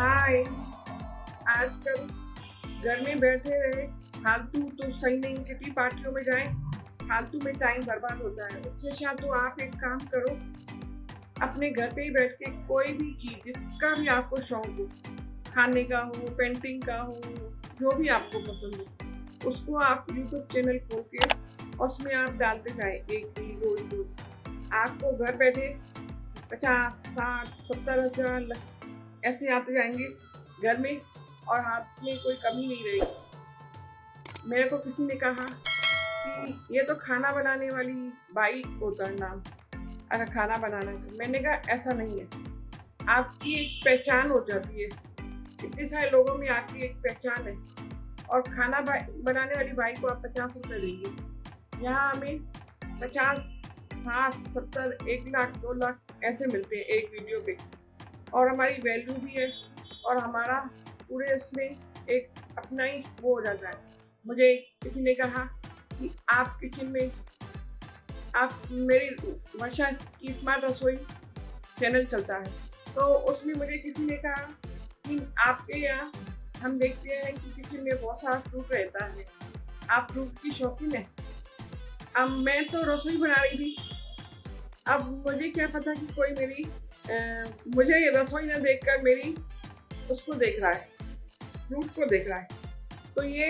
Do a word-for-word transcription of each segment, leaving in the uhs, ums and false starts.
हाय, आजकल घर में बैठे रहे, फालतू तो सही नहीं, कितनी पार्टियों में जाए, फालतू में टाइम बर्बाद होता है। उससे शायद तो आप एक काम करो, अपने घर पे ही बैठ के कोई भी चीज़ जिसका भी आपको शौक हो, खाने का हो, पेंटिंग का हो, जो भी आपको पसंद हो, उसको आप यूट्यूब चैनल खोल के उसमें आप डालते जाएं एक वीडियो वीडियो। आपको घर बैठे पचास साठ सत्तर हजार ऐसे आते जाएंगे घर में, और हाथ में कोई कमी नहीं रहेगी। मेरे को किसी ने कहा कि ये तो खाना बनाने वाली बाई होता है नाम, अगर खाना बनाना है। मैंने कहा ऐसा नहीं है, आपकी एक पहचान हो जाती है, इतने सारे लोगों में आपकी एक पहचान है। और खाना बनाने वाली बाई को आप पचास रुपये देंगे, यहाँ हमें पचास साठ सत्तर एक लाख दो लाख ऐसे मिलते हैं एक वीडियो पे, और हमारी वैल्यू भी है और हमारा पूरे इसमें एक अपना ही वो हो जाता है। मुझे किसी ने कहा कि आप किचन में आप मेरी वर्षा की स्मार्ट रसोई चैनल चलता है, तो उसमें मुझे किसी ने कहा कि आपके यहाँ हम देखते हैं कि किचन में बहुत सारा फ्रूट रहता है, आप फ्रूट की शौकीन है। अब मैं तो रसोई बना रही थी, अब मुझे क्या पता कि कोई मेरी आ, मुझे ये रसोई ना देखकर मेरी उसको देख रहा है, फ्रूट को देख रहा है। तो ये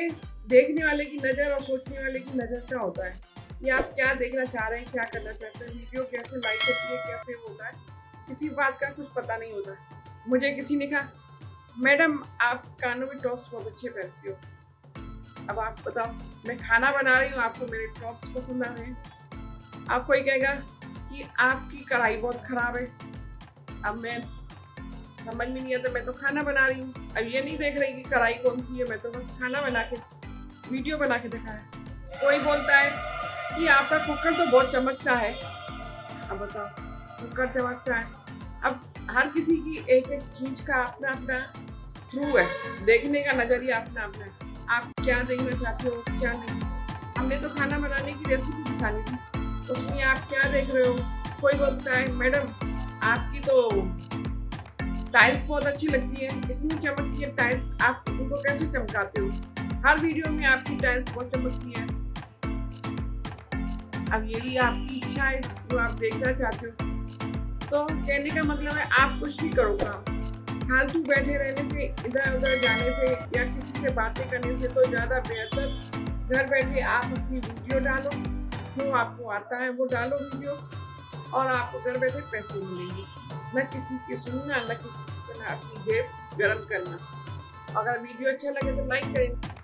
देखने वाले की नज़र और सोचने वाले की नज़र क्या होता है, ये आप क्या देखना चाह रहे हैं, क्या करना चाहते हैं, वीडियो कैसे लाइक होती है, कैसे होता है, किसी बात का कुछ पता नहीं होता। मुझे किसी ने कहा मैडम आप कानों में टॉप्स बहुत अच्छे पहनती हो। अब आप बताओ, मैं खाना बना रही हूँ, आपको मेरे टॉप्स पसंद आ रहे हैं। आप कोई कहेगा कि आपकी कढ़ाई बहुत ख़राब है। अब मैं समझ में नहीं आता, मैं तो खाना बना रही हूँ, अब ये नहीं देख रही कि कढ़ाई कौन सी है, मैं तो बस खाना बना के वीडियो बना के दिखा है। कोई बोलता है कि आपका कुकर तो बहुत चमकता है। अब बताओ, कुकर चमकता है। अब हर किसी की एक एक चीज़ का अपना अपना थ्रू है, देखने का नज़रिया अपना अपना है, आप क्या देखना चाहते हो क्या नहीं। हमने तो खाना बनाने की रेसिपी दिखानी थी, उसमें आप क्या देख रहे हो। कोई बोलता है मैडम आपकी तो टाइल्स बहुत अच्छी लगती है, इतनी चमकती है टाइल्स, आप उनको कैसे चमकाते हो, हर वीडियो में आपकी टाइल्स बहुत चमकती है। अब ये भी आपकी इच्छा है जो आप देखना चाहते हो। तो कहने का मतलब है आप कुछ भी करो काम, फालतू बैठे रहने से, इधर उधर जाने से या किसी से बातें करने से तो ज़्यादा बेहतर घर बैठे आप अपनी वीडियो डालो, जो आपको आता है वो डालो वीडियो, और आपको घर बैठे पैसे मिलेंगे। न किसी की सुनना, न किसी की अपनी जेब गर्म करना। अगर वीडियो अच्छा लगे तो लाइक करें।